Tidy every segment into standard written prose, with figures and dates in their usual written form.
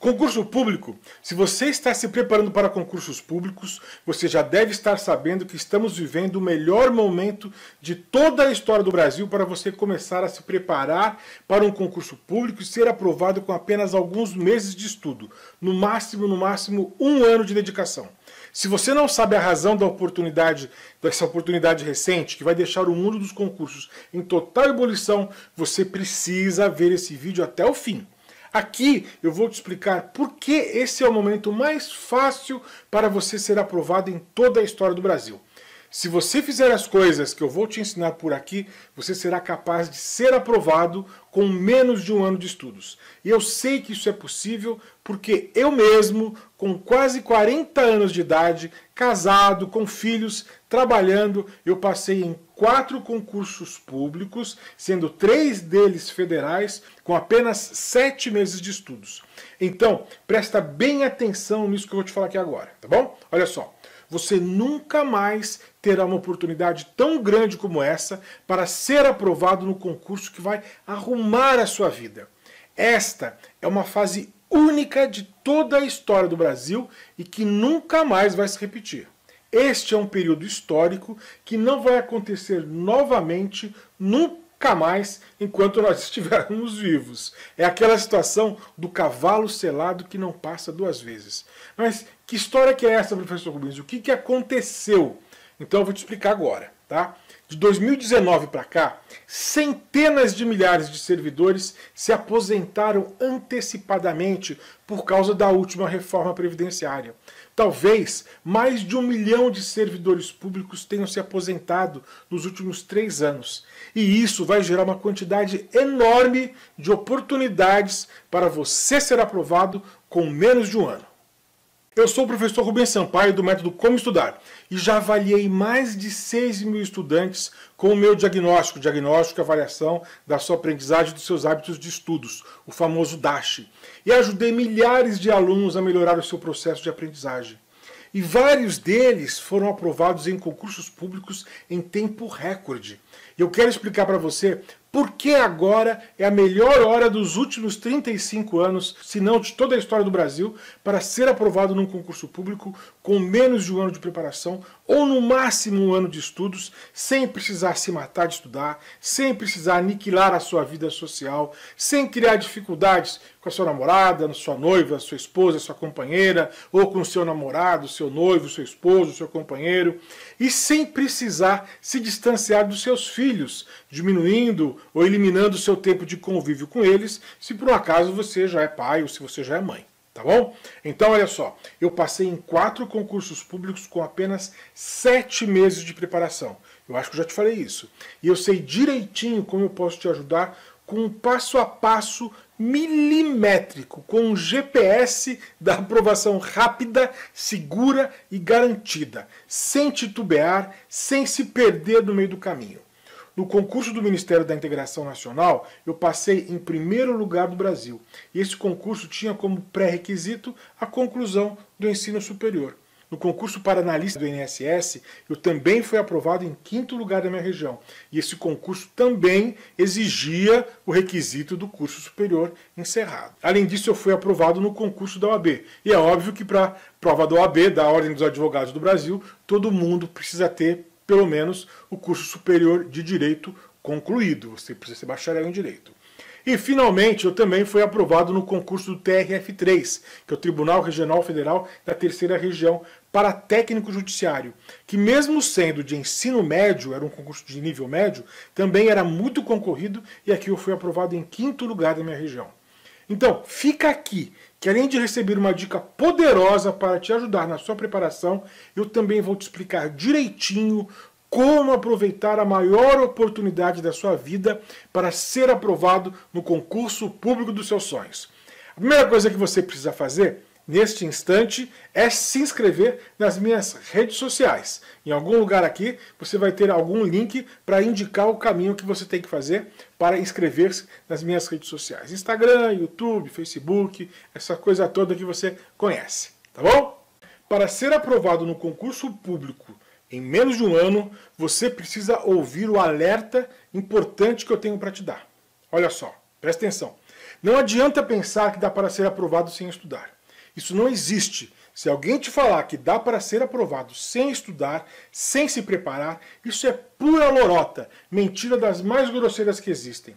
Concurso público. Se você está se preparando para concursos públicos, você já deve estar sabendo que estamos vivendo o melhor momento de toda a história do Brasil para você começar a se preparar para um concurso público e ser aprovado com apenas alguns meses de estudo. No máximo, um ano de dedicação. Se você não sabe a razão da oportunidade, dessa oportunidade recente, que vai deixar o mundo dos concursos em total ebulição, você precisa ver esse vídeo até o fim. Aqui eu vou te explicar por que esse é o momento mais fácil para você ser aprovado em toda a história do Brasil. Se você fizer as coisas que eu vou te ensinar por aqui, você será capaz de ser aprovado com menos de um ano de estudos. E eu sei que isso é possível porque eu mesmo, com quase 40 anos de idade, casado, com filhos, trabalhando, eu passei em 4 concursos públicos, sendo 3 deles federais, com apenas 7 meses de estudos. Então, presta bem atenção nisso que eu vou te falar aqui agora, tá bom? Olha só. Você nunca mais terá uma oportunidade tão grande como essa para ser aprovado no concurso que vai arrumar a sua vida. Esta é uma fase única de toda a história do Brasil e que nunca mais vai se repetir. Este é um período histórico que não vai acontecer novamente, nunca mais, enquanto nós estivermos vivos. É aquela situação do cavalo selado que não passa 2 vezes. Mas que história que é essa, professor Rubens? O que aconteceu? Então eu vou te explicar agora, tá? De 2019 para cá, centenas de milhares de servidores se aposentaram antecipadamente por causa da última reforma previdenciária. Talvez mais de 1 milhão de servidores públicos tenham se aposentado nos últimos 3 anos. E isso vai gerar uma quantidade enorme de oportunidades para você ser aprovado com menos de um ano. Eu sou o professor Rubens Sampaio, do método Como Estudar, e já avaliei mais de 6.000 estudantes com o meu diagnóstico e avaliação da sua aprendizagem e dos seus hábitos de estudos, o famoso DASH, e ajudei milhares de alunos a melhorar o seu processo de aprendizagem. E vários deles foram aprovados em concursos públicos em tempo recorde. E eu quero explicar para você por que agora é a melhor hora dos últimos 35 anos, se não de toda a história do Brasil, para ser aprovado num concurso público com menos de um ano de preparação ou no máximo um ano de estudos, sem precisar se matar de estudar, sem precisar aniquilar a sua vida social, sem criar dificuldades com a sua namorada, sua noiva, sua esposa, sua companheira, ou com o seu namorado, seu noivo, seu esposo, seu companheiro, e sem precisar se distanciar dos seus filhos, diminuindo ou eliminando o seu tempo de convívio com eles, se por um acaso você já é pai ou se você já é mãe, tá bom? Então, olha só, eu passei em 4 concursos públicos com apenas 7 meses de preparação. Eu acho que eu já te falei isso. E eu sei direitinho como eu posso te ajudar com um passo a passo milimétrico, com um GPS da aprovação rápida, segura e garantida, sem titubear, sem se perder no meio do caminho. No concurso do Ministério da Integração Nacional, eu passei em primeiro lugar do Brasil. E esse concurso tinha como pré-requisito a conclusão do ensino superior. No concurso para analista do INSS, eu também fui aprovado em 5º lugar da minha região. E esse concurso também exigia o requisito do curso superior encerrado. Além disso, eu fui aprovado no concurso da OAB. E é óbvio que para a prova da OAB, da Ordem dos Advogados do Brasil, todo mundo precisa ter pelo menos o curso superior de Direito concluído. Você precisa ser bacharel em Direito. E, finalmente, eu também fui aprovado no concurso do TRF3, que é o Tribunal Regional Federal da Terceira Região, para técnico judiciário, que mesmo sendo de ensino médio, era um concurso de nível médio, também era muito concorrido e aqui eu fui aprovado em 5º lugar da minha região. Então, fica aqui, que além de receber uma dica poderosa para te ajudar na sua preparação, eu também vou te explicar direitinho como aproveitar a maior oportunidade da sua vida para ser aprovado no concurso público dos seus sonhos. A primeira coisa que você precisa fazer, neste instante, é se inscrever nas minhas redes sociais. Em algum lugar aqui, você vai ter algum link para indicar o caminho que você tem que fazer para inscrever-se nas minhas redes sociais. Instagram, YouTube, Facebook, essa coisa toda que você conhece, tá bom? Para ser aprovado no concurso público em menos de um ano, você precisa ouvir o alerta importante que eu tenho para te dar. Olha só, presta atenção. Não adianta pensar que dá para ser aprovado sem estudar. Isso não existe. Se alguém te falar que dá para ser aprovado sem estudar, sem se preparar, isso é pura lorota, mentira das mais grosseiras que existem.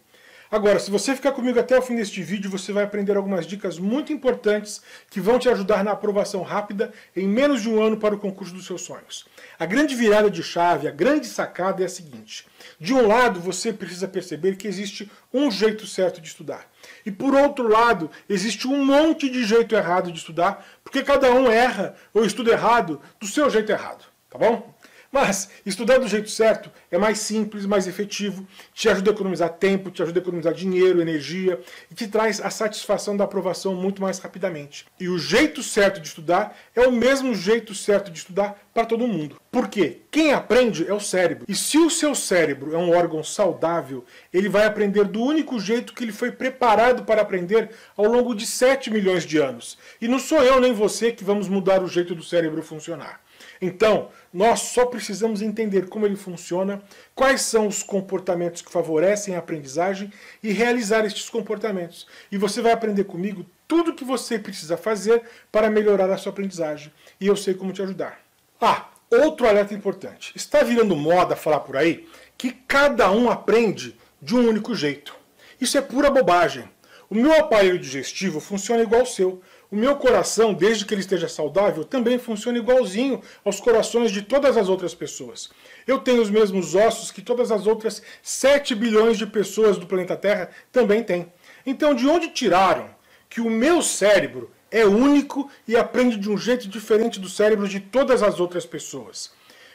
Agora, se você ficar comigo até o fim deste vídeo, você vai aprender algumas dicas muito importantes que vão te ajudar na aprovação rápida em menos de um ano para o concurso dos seus sonhos. A grande virada de chave, a grande sacada é a seguinte. De um lado, você precisa perceber que existe um jeito certo de estudar. E por outro lado, existe um monte de jeito errado de estudar, porque cada um erra ou estuda errado do seu jeito errado, tá bom? Mas estudar do jeito certo é mais simples, mais efetivo, te ajuda a economizar tempo, te ajuda a economizar dinheiro, energia e te traz a satisfação da aprovação muito mais rapidamente. E o jeito certo de estudar é o mesmo jeito certo de estudar para todo mundo. Porque quem aprende é o cérebro. E se o seu cérebro é um órgão saudável, ele vai aprender do único jeito que ele foi preparado para aprender ao longo de 7 milhões de anos. E não sou eu nem você que vamos mudar o jeito do cérebro funcionar. Então, nós só precisamos entender como ele funciona, quais são os comportamentos que favorecem a aprendizagem e realizar estes comportamentos. E você vai aprender comigo tudo o que você precisa fazer para melhorar a sua aprendizagem. E eu sei como te ajudar. Ah, outro alerta importante. Está virando moda falar por aí que cada um aprende de um único jeito. Isso é pura bobagem. O meu aparelho digestivo funciona igual ao seu. O meu coração, desde que ele esteja saudável, também funciona igualzinho aos corações de todas as outras pessoas. Eu tenho os mesmos ossos que todas as outras 7 bilhões de pessoas do planeta Terra também têm. Então, de onde tiraram que o meu cérebro é único e aprende de um jeito diferente do cérebro de todas as outras pessoas?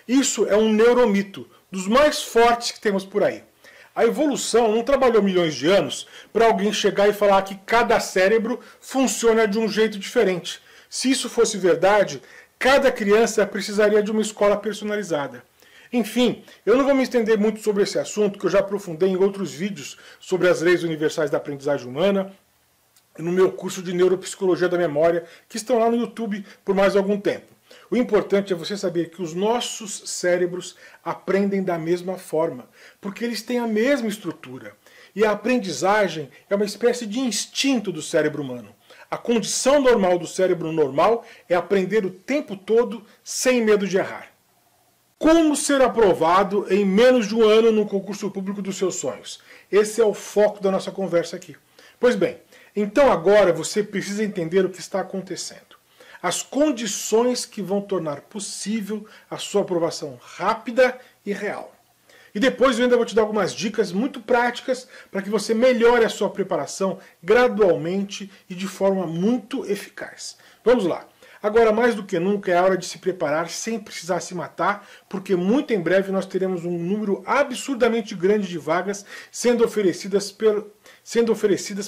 Isso é um neuromito, dos mais fortes que temos por aí. A evolução não trabalhou milhões de anos para alguém chegar e falar que cada cérebro funciona de um jeito diferente. Se isso fosse verdade, cada criança precisaria de uma escola personalizada. Enfim, eu não vou me estender muito sobre esse assunto, que eu já aprofundei em outros vídeos sobre as leis universais da aprendizagem humana, no meu curso de Neuropsicologia da Memória, que estão lá no YouTube por mais algum tempo. O importante é você saber que os nossos cérebros aprendem da mesma forma, porque eles têm a mesma estrutura. E a aprendizagem é uma espécie de instinto do cérebro humano. A condição normal do cérebro normal é aprender o tempo todo sem medo de errar. Como ser aprovado em menos de um ano no concurso público dos seus sonhos? Esse é o foco da nossa conversa aqui. Pois bem, então agora você precisa entender o que está acontecendo. As condições que vão tornar possível a sua aprovação rápida e real. E depois eu ainda vou te dar algumas dicas muito práticas para que você melhore a sua preparação gradualmente e de forma muito eficaz. Vamos lá. Agora, mais do que nunca, é a hora de se preparar sem precisar se matar, porque muito em breve nós teremos um número absurdamente grande de vagas sendo oferecidas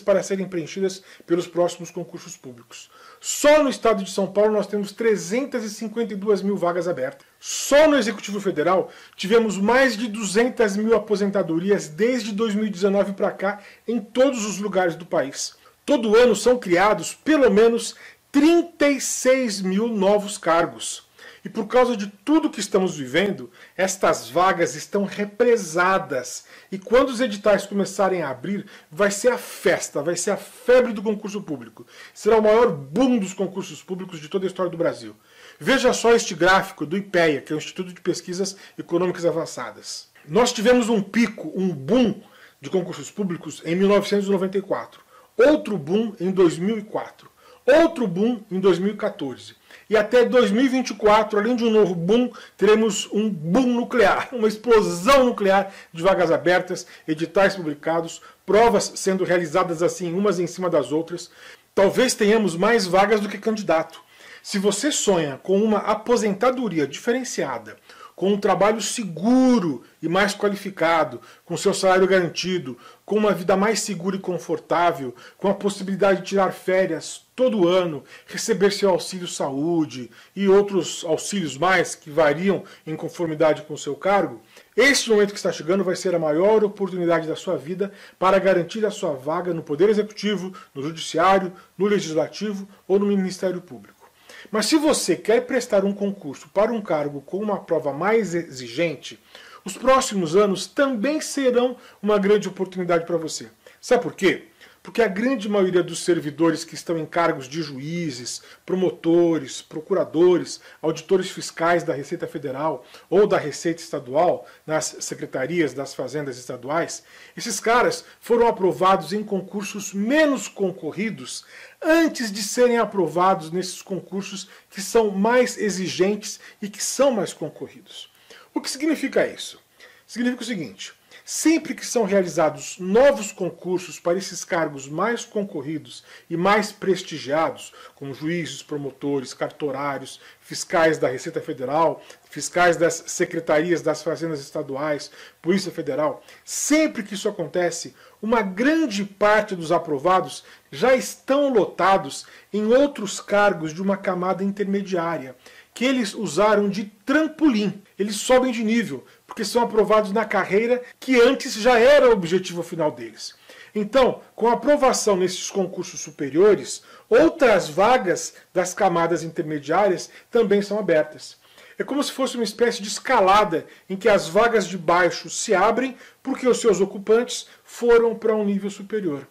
para serem preenchidas pelos próximos concursos públicos. Só no estado de São Paulo nós temos 352 mil vagas abertas. Só no Executivo Federal tivemos mais de 200 mil aposentadorias desde 2019 para cá em todos os lugares do país. Todo ano são criados pelo menos 36 mil novos cargos. E por causa de tudo que estamos vivendo, estas vagas estão represadas. E quando os editais começarem a abrir, vai ser a festa, vai ser a febre do concurso público. Será o maior boom dos concursos públicos de toda a história do Brasil. Veja só este gráfico do IPEA, que é o Instituto de Pesquisas Econômicas Avançadas. Nós tivemos um pico, um boom de concursos públicos em 1994. Outro boom em 2004. Outro boom em 2014. E até 2024, além de um novo boom, teremos um boom nuclear, uma explosão nuclear de vagas abertas, editais publicados, provas sendo realizadas assim, umas em cima das outras. Talvez tenhamos mais vagas do que candidato. Se você sonha com uma aposentadoria diferenciada, com um trabalho seguro e mais qualificado, com seu salário garantido, com uma vida mais segura e confortável, com a possibilidade de tirar férias todo ano, receber seu auxílio saúde e outros auxílios mais que variam em conformidade com o seu cargo, este momento que está chegando vai ser a maior oportunidade da sua vida para garantir a sua vaga no Poder Executivo, no Judiciário, no Legislativo ou no Ministério Público. Mas se você quer prestar um concurso para um cargo com uma prova mais exigente, os próximos anos também serão uma grande oportunidade para você. Sabe por quê? porque a grande maioria dos servidores que estão em cargos de juízes, promotores, procuradores, auditores fiscais da Receita Federal ou da Receita Estadual, nas secretarias das fazendas estaduais, esses caras foram aprovados em concursos menos concorridos antes de serem aprovados nesses concursos que são mais exigentes e que são mais concorridos. O que significa isso? Significa o seguinte: sempre que são realizados novos concursos para esses cargos mais concorridos e mais prestigiados, como juízes, promotores, cartorários, fiscais da Receita Federal, fiscais das secretarias das fazendas estaduais, Polícia Federal, sempre que isso acontece, uma grande parte dos aprovados já estão lotados em outros cargos de uma camada intermediária, que eles usaram de trampolim. Eles sobem de nível, porque são aprovados na carreira que antes já era o objetivo final deles. Então, com a aprovação nesses concursos superiores, outras vagas das camadas intermediárias também são abertas. É como se fosse uma espécie de escalada em que as vagas de baixo se abrem porque os seus ocupantes foram para um nível superior.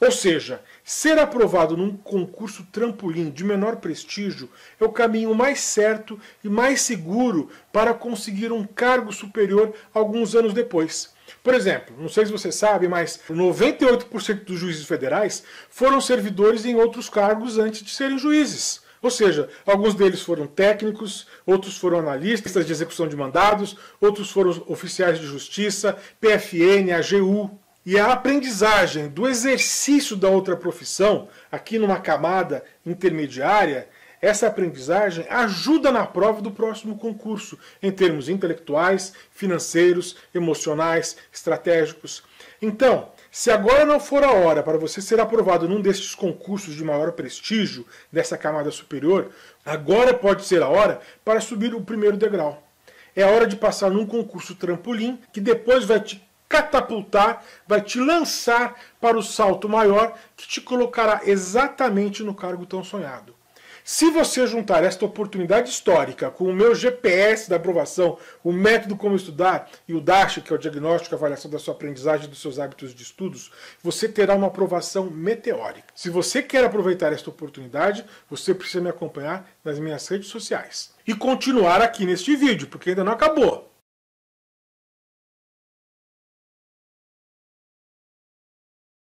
Ou seja, ser aprovado num concurso trampolim de menor prestígio é o caminho mais certo e mais seguro para conseguir um cargo superior alguns anos depois. Por exemplo, não sei se você sabe, mas 98% dos juízes federais foram servidores em outros cargos antes de serem juízes. Ou seja, alguns deles foram técnicos, outros foram analistas de execução de mandados, outros foram oficiais de justiça, PFN, AGU. E a aprendizagem do exercício da outra profissão, aqui numa camada intermediária, essa aprendizagem ajuda na prova do próximo concurso, em termos intelectuais, financeiros, emocionais, estratégicos. Então, se agora não for a hora para você ser aprovado num desses concursos de maior prestígio, dessa camada superior, agora pode ser a hora para subir o primeiro degrau. É a hora de passar num concurso trampolim, que depois vai te catapultar, vai te lançar para o salto maior que te colocará exatamente no cargo tão sonhado. Se você juntar esta oportunidade histórica com o meu GPS da aprovação, o método Como Estudar e o DASH, que é o diagnóstico e avaliação da sua aprendizagem e dos seus hábitos de estudos, você terá uma aprovação meteórica. Se você quer aproveitar esta oportunidade, você precisa me acompanhar nas minhas redes sociais. E continuar aqui neste vídeo, porque ainda não acabou.